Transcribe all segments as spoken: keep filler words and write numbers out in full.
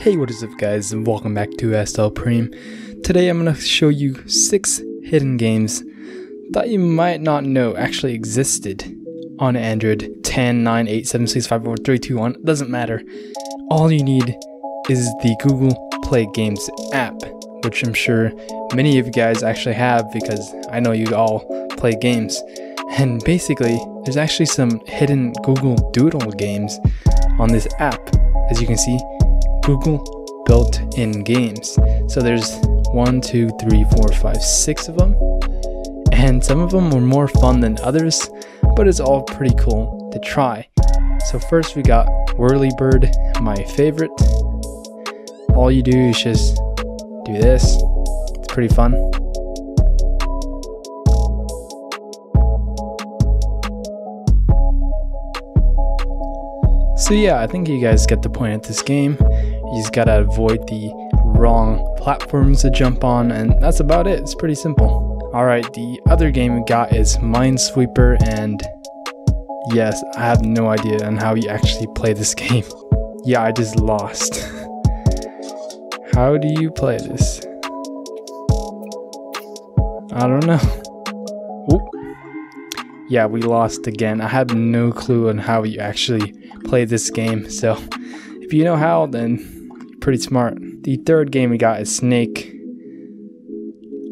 Hey, what is up guys, and welcome back to SLPrime. Today I'm going to show you six hidden games that you might not know actually existed on Android. ten, nine, eight, seven, six, five, four, three, two, one, doesn't matter. All you need is the Google Play Games app, which I'm sure many of you guys actually have because I know you all play games. And basically, there's actually some hidden Google Doodle games on this app, as you can see. Google built-in games. So there's one, two, three, four, five, six of them. And some of them were more fun than others, but it's all pretty cool to try. So first we got Whirly Bird, my favorite. All you do is just do this. It's pretty fun. So yeah, I think you guys get the point at this game. You just gotta avoid the wrong platforms to jump on, and that's about it. It's pretty simple. Alright, the other game we got is Minesweeper, and yes, I have no idea on how you actually play this game. Yeah, I just lost. How do you play this? I don't know. Oop. Yeah, we lost again. I have no clue on how you actually play this game, so if you know how, then you're pretty smart. The third game we got is Snake.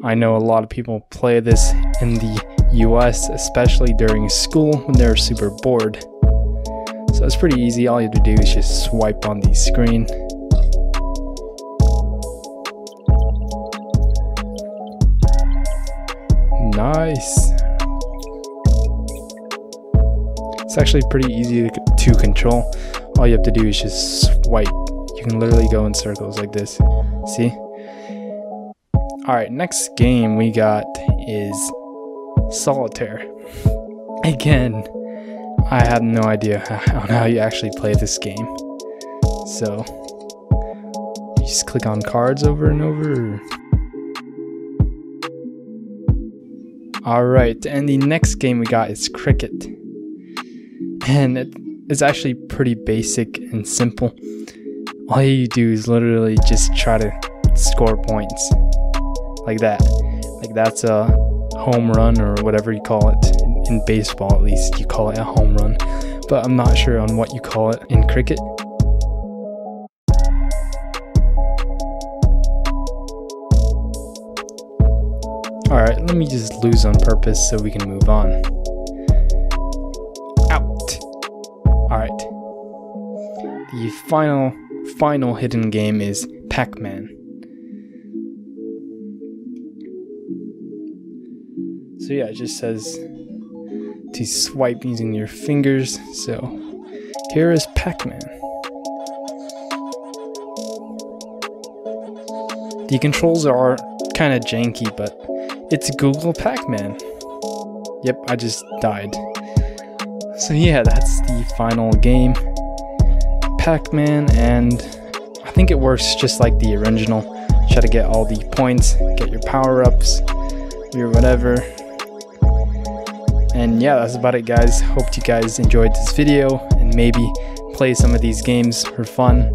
I know a lot of people play this in the U S, especially during school when they're super bored. So it's pretty easy. All you have to do is just swipe on the screen. Nice. It's actually pretty easy to control. All you have to do is just swipe. You can literally go in circles like this. See? Alright, next game we got is Solitaire. Again, I have no idea on how you actually play this game. So, you just click on cards over and over. Alright, and the next game we got is Cricket. And it is actually pretty basic and simple. All you do is literally just try to score points. Like that. Like that's a home run or whatever you call it. In baseball at least, you call it a home run. But I'm not sure on what you call it in cricket. Alright, let me just lose on purpose so we can move on. Alright, the final, final hidden game is Pac-Man. So yeah, it just says to swipe using your fingers, so here is Pac-Man. The controls are kind of janky, but it's Google Pac-Man. Yep, I just died. So yeah, that's the final game, Pac-Man, and I think it works just like the original. Try to get all the points, get your power-ups, your whatever. And yeah, that's about it guys. Hope you guys enjoyed this video, and maybe play some of these games for fun.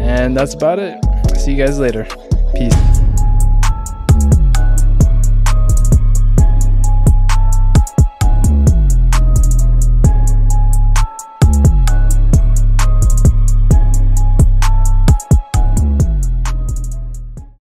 And that's about it. See you guys later. Peace.